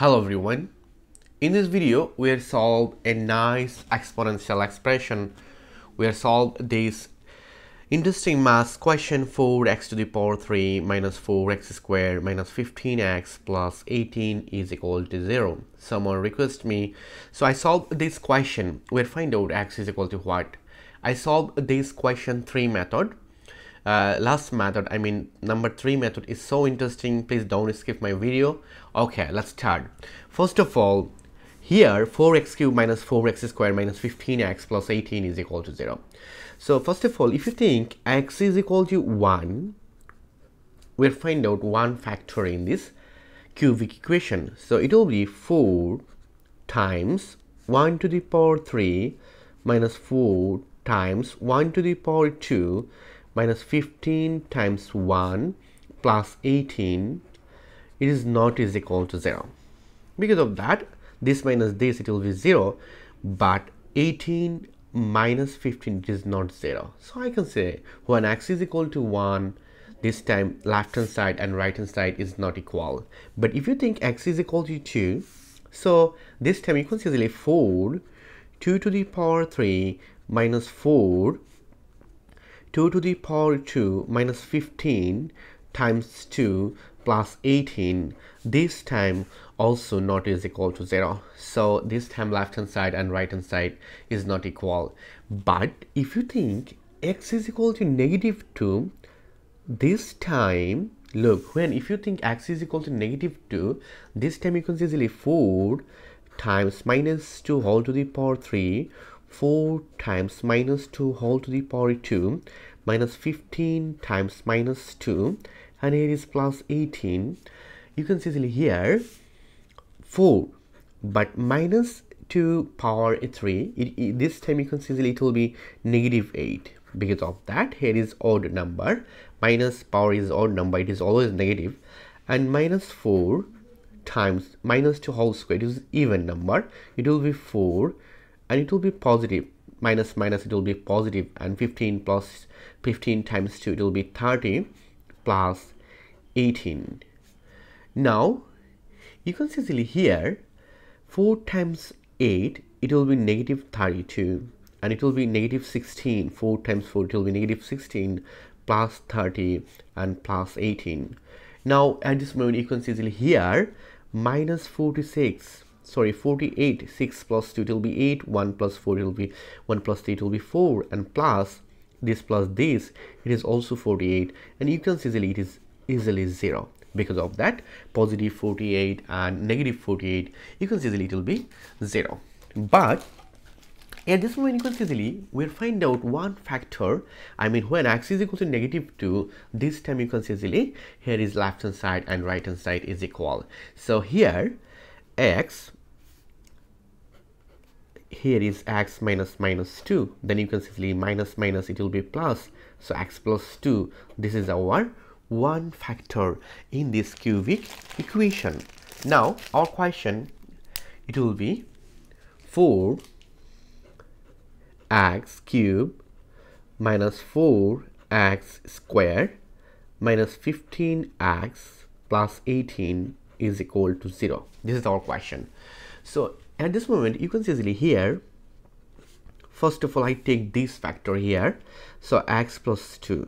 Hello everyone, in this video we are solve a nice exponential expression. We are solve this interesting math question 4x to the power 3 minus 4x squared minus 15x plus 18 is equal to 0. Someone requested me, so I solved this question. We'll find out x is equal to what. I solved this question 3 method. Last method, I mean number 3 method is so interesting, please don't skip my video. Okay, let's start. First of all, here 4x cubed minus 4x squared minus 15x plus 18 is equal to 0. So first of all, if you think x is equal to 1, we'll find out one factor in this cubic equation. So it will be 4 times 1 to the power 3 minus 4 times 1 to the power 2 minus 15 times 1 plus 18 it is not is equal to 0. Because of that, this minus this it will be 0, but 18 minus 15 is not 0. So I can say when x is equal to 1, this time left hand side and right hand side is not equal. But if you think x is equal to 2, so this time you can see 4 2 to the power 3 minus 4 2 to the power 2 minus 15 times 2 plus 18, this time also not is equal to 0. So this time left hand side and right hand side is not equal. But if you think x is equal to negative 2, this time look, when if you think x is equal to negative 2, this time you can see easily 4 times minus 2 whole to the power 3, 4 times minus 2 whole to the power 2 minus 15 times minus 2, and here is plus 18. You can see here 4, but minus 2 power 3 this time you can see it will be negative 8. Because of that, here is odd number, minus power is odd number, it is always negative, and minus 4 times minus 2 whole square, it is even number, it will be 4. And it will be positive, minus minus it will be positive, and 15 plus 15 times 2 it will be 30 plus 18. Now you can see here 4 times 8 it will be negative 32, and it will be negative 16. 4 times 4 it will be negative 16 plus 30 and plus 18. Now at this moment you can see here minus 46. Sorry, 48, 6 plus 2 it will be 8, 1 plus 4 it will be 1 plus 3 it will be 4, and plus this it is also 48, and you can see easily it is easily 0. Because of that, positive 48 and negative 48 you can see easily it will be 0. But at this moment you can see easily we'll find out one factor. I mean when x is equal to negative 2, this time you can see easily here is left hand side and right hand side is equal. So here x, here is x minus minus 2, then you can see minus minus it will be plus, so x plus 2. This is our one factor in this cubic equation. Now our question it will be 4x cubed minus 4x squared minus 15x plus 18 is equal to 0. This is our question. So at this moment you can see easily here first of all I take this factor here, so x plus 2.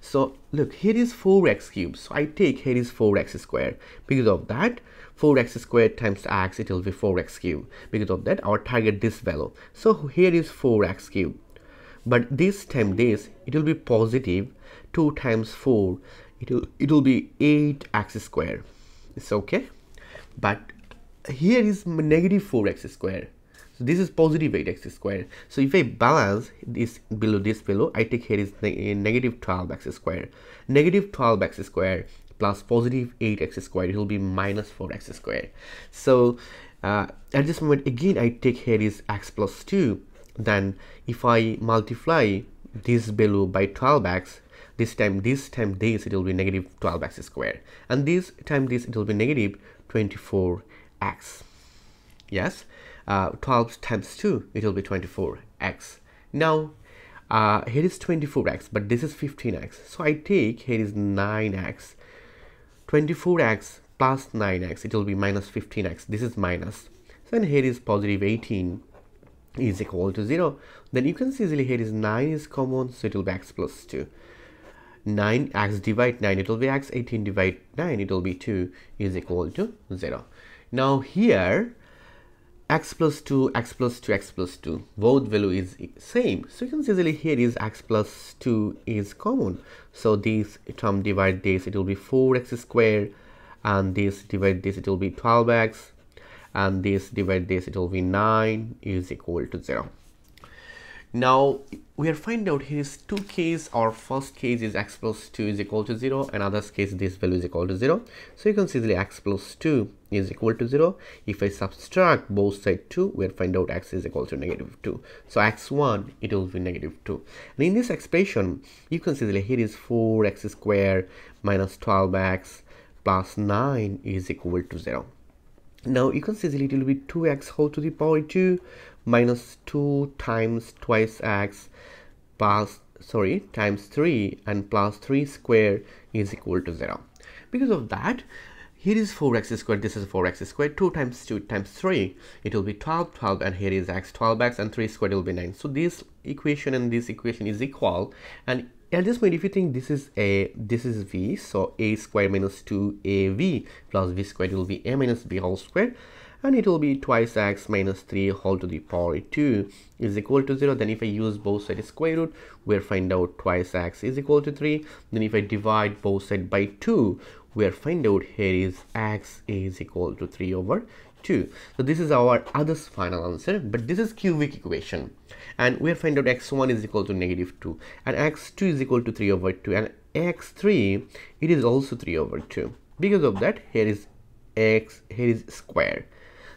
So look, here is 4x cubed, so I take here is 4x squared. Because of that, 4x squared times x it will be 4x cubed. Because of that, our target this value, so here is 4x cubed, but this time this it will be positive. 2 times 4 it will be 8x squared. It's okay, but here is negative 4x squared, so this is positive 8x squared. So if I balance this below this below, I take here is negative 12x squared. Negative 12x squared plus positive 8x squared it will be minus 4x squared. So at this moment again I take here is x plus 2, then if I multiply this below by 12x, this time this it will be negative 12x squared, and this time this it will be negative 24x. Yes, 12 times 2 it will be 24x. Now here is 24x, but this is 15x, so I take here is 9x. 24x plus 9x, it will be minus 15x. This is minus. So then here is positive 18 is equal to 0. Then you can see easily here is 9 is common, so it will be x plus 2. 9x divide 9, it will be x. 18 divide 9, it will be 2 is equal to 0. Now here x plus 2, x plus 2, x plus 2, both value is same. So you can see easily here is x plus 2 is common. So this term divide this, it will be 4x squared, and this divide this, it will be 12x, and this divide this, it will be 9 is equal to 0. Now we are find out here is two cases. Our first case is x plus 2 is equal to 0, and other case this value is equal to 0. So you can see the x plus 2 is equal to 0. If I subtract both side 2, we'll find out x is equal to negative 2. So x1, it will be negative 2. And in this expression, you can see that here is 4x squared minus 12x plus 9 is equal to 0. Now you can see that it will be 2x whole to the power 2 minus 2 times twice x times 3 and plus 3 square is equal to 0. Because of that, here is 4x squared, this is 4x squared, 2 times 2 times 3, it will be 12, 12, and here is x, 12x, and 3 squared will be 9. So this equation and this equation is equal, and at this point, if you think this is v, so a squared minus 2av plus v squared will be a minus b whole squared, and it will be twice x minus 3 whole to the power 2 is equal to 0. Then if I use both side square root, we'll find out twice x is equal to 3. Then if I divide both side by 2, we'll find out here is x is equal to 3 over 2. So this is our other final answer, but this is cubic equation, and we'll find out x1 is equal to negative 2, and x2 is equal to 3 over 2, and x3 it is also 3 over 2. Because of that, here is x, here is square.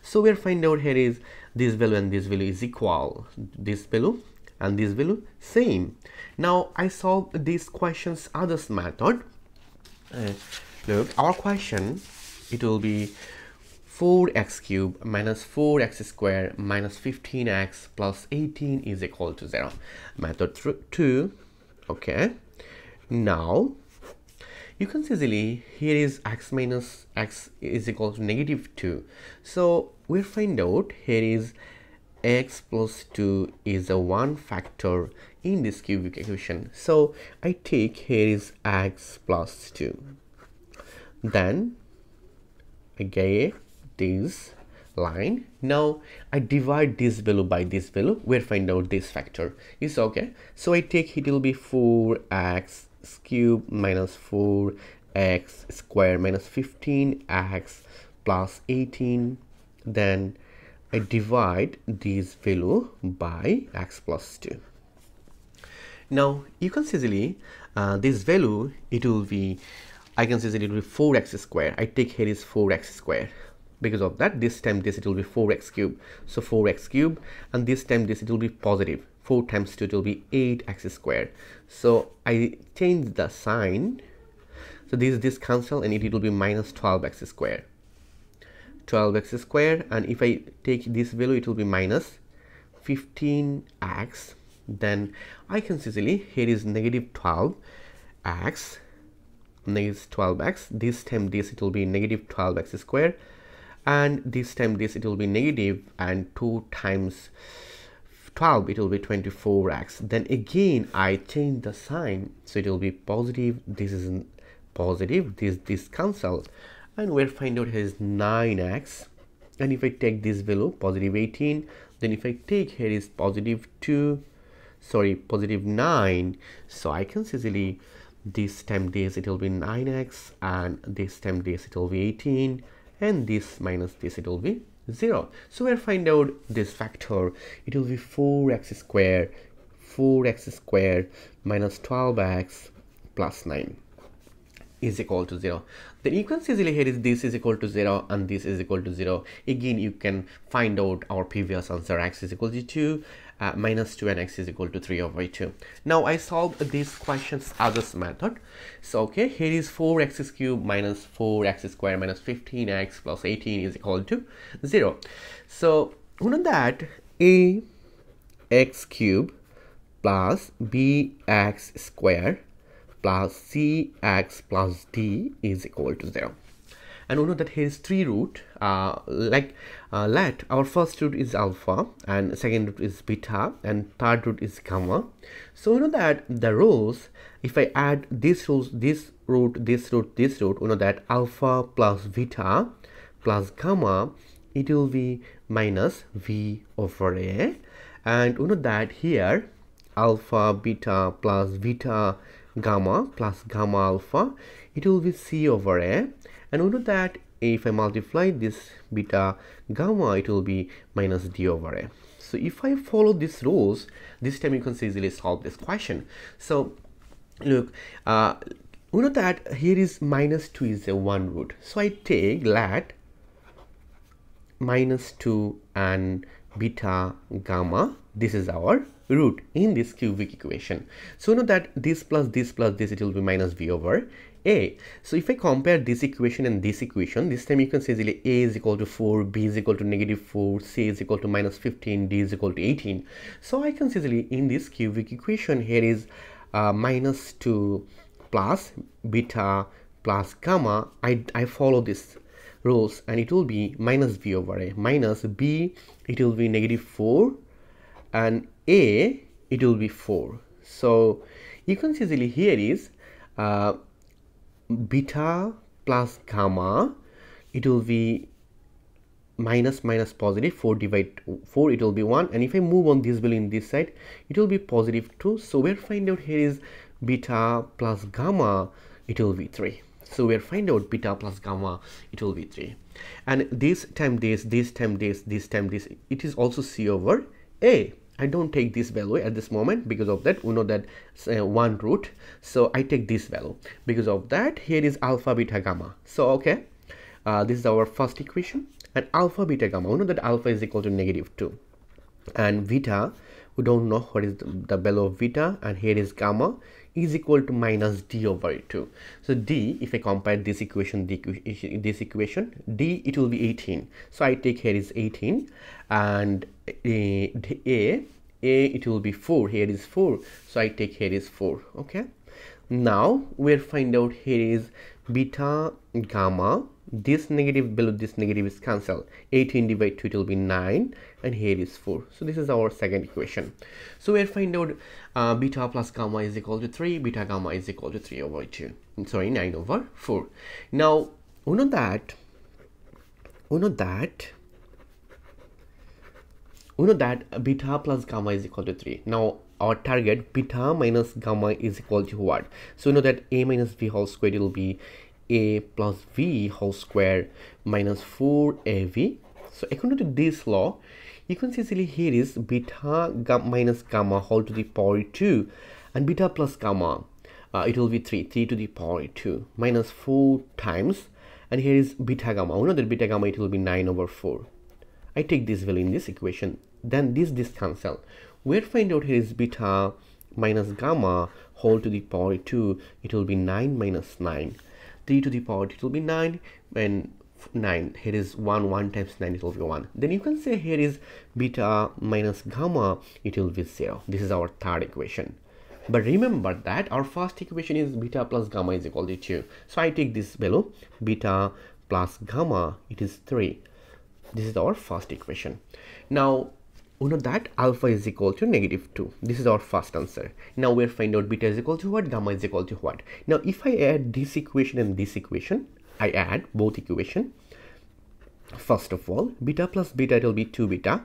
So we'll find out here is this value and this value is equal, this value and this value same. Now I solve these questions others method. Look, our question, it will be 4x cubed minus 4x squared minus 15x plus 18 is equal to 0. Method 2. Okay, now you can see easily here is x minus x is equal to negative 2. So we'll find out here is x plus 2 is a 1 factor in this cubic equation. So I take here is x plus 2. Then I get this line. Now I divide this value by this value. We'll find out this factor is okay. So I take it will be 4x cube minus 4x square minus 15x plus 18. Then I divide this value by x plus 2. Now you can see easily this value, it will be, I can see that it will be 4x squared. I take here is 4x squared. Because of that, this time this it will be 4x cubed. So 4x cubed, and this time this it will be positive. 4 times 2 it will be 8x squared. So I change the sign. So this cancel, and it will be minus 12x squared. 12x squared, and if I take this value, it will be minus 15x. Then I can see easily here is negative 12x. Negative 12x, this time this it will be negative 12x squared, and this time this it will be negative, and 2 times 12 it will be 24x. Then again I change the sign, so it will be positive, this is positive, this cancelled, and we'll find out here is 9x. And if I take this value, positive 18, then if I take here is positive 9, so I can easily this time this it will be 9x, and this time this it will be 18, and this minus this it will be 0. So we'll find out this factor, it will be 4x squared minus 12x plus 9 is equal to 0. Then you can see easily here is this is equal to 0 and this is equal to 0. Again you can find out our previous answer, x is equal to 2 minus 2, and x is equal to 3 over 2. Now I solve these questions others method. So okay, here is 4x cubed minus 4x squared minus 15x plus 18 is equal to 0. So you know that a x cubed plus b x squared plus cx plus d is equal to 0. and we know that here is 3 root. Let our first root is alpha and second root is beta and third root is gamma. So we know that the rows, if I add these rows, this root, we know that alpha plus beta plus gamma, it will be minus v over a, and we know that here alpha beta plus beta gamma plus gamma alpha, it will be c over a, and we know that if I multiply this beta gamma, it will be minus d over a. So if I follow these rules, this time you can easily solve this question. So look, we know that here is minus 2 is a 1 root, so I take let minus 2 and beta gamma, this is our root in this cubic equation. So we know that this plus this, it will be minus v over a. So if I compare this equation and this equation, this time you can say easily a is equal to 4, b is equal to -4, c is equal to -15, d is equal to 18. So I can say easily in this cubic equation here is minus 2 plus beta plus gamma. I follow this rules and it will be minus v over a, minus b, it will be -4, and a, it will be 4. So you can see easily here is beta plus gamma, it will be minus positive 4 divided 4, it will be 1, and if I move on this value in this side, it will be positive 2. So we'll find out here is beta plus gamma, it will be 3. So we'll find out beta plus gamma, it will be 3, and this time this, it is also c over a. I don't take this value at this moment because of that we know that 1 root, so I take this value because of that here is alpha beta gamma. So okay, this is our first equation, and alpha beta gamma, we know that alpha is equal to -2, and beta, we don't know what is the value of beta, and here is gamma is equal to minus d over 2. So d, if I compare this equation, d, it will be 18. So I take here is 18, and a, it will be 4, here is 4, so I take here is 4. Okay, now we'll find out here is beta gamma, this negative below this negative is cancelled, 18 divided 2, it will be 9, and here is 4. So this is our second equation. So we'll find out beta plus gamma is equal to 3, beta gamma is equal to 9 over 4. Now we know that beta plus gamma is equal to 3. Now our target, beta minus gamma is equal to what? So we know that a minus b whole squared, it will be a plus v whole square minus 4av. So according to this law, you can see easily here is beta minus gamma whole to the power 2, and beta plus gamma, it will be 3 to the power 2 minus 4 times, and here is beta gamma, we know that beta gamma, it will be 9 over 4. I take this value in this equation, then this cancel. We'll find out here is beta minus gamma whole to the power 2, it will be 9 minus 9, 3 to the power, it will be 9, and 9, here is 1 times 9, it will be 1. Then you can say here is beta minus gamma, it will be 0. This is our third equation. But remember that our first equation is beta plus gamma is equal to 2. So I take this below, beta plus gamma, it is 3. This is our first equation. Now we know that alpha is equal to -2. This is our first answer. Now we'll find out beta is equal to what, gamma is equal to what. Now if I add this equation and this equation, I add both equation. First of all, beta plus beta, it will be 2 beta.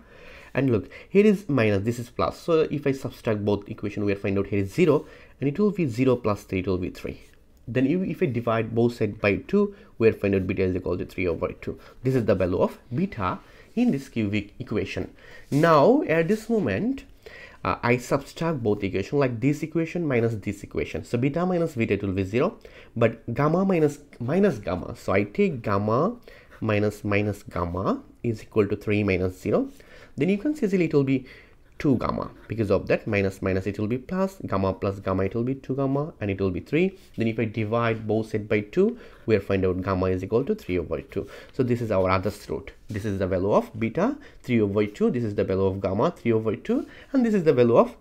And look, here is minus, this is plus. So if I subtract both equation, we'll find out here is 0. And it will be 0 plus 3, it will be 3. Then if I divide both sides by 2, we'll find out beta is equal to 3 over 2. This is the value of beta in this cubic equation. Now at this moment, I subtract both equation, like this equation minus this equation. So beta minus beta, it will be 0, but gamma minus gamma. So I take gamma minus gamma is equal to 3 minus 0. Then you can see easily it will be 2 gamma, because of that minus it will be plus gamma, it will be 2 gamma, and it will be 3. Then if I divide both sides by 2, we'll find out gamma is equal to 3 over 2. So this is our other root. This is the value of beta, 3 over 2. This is the value of gamma, 3 over 2, and this is the value of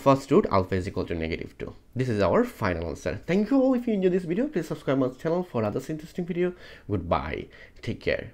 first root, alpha is equal to -2. This is our final answer. Thank you all. If you enjoyed this video, please subscribe my channel for others interesting video. Goodbye, take care.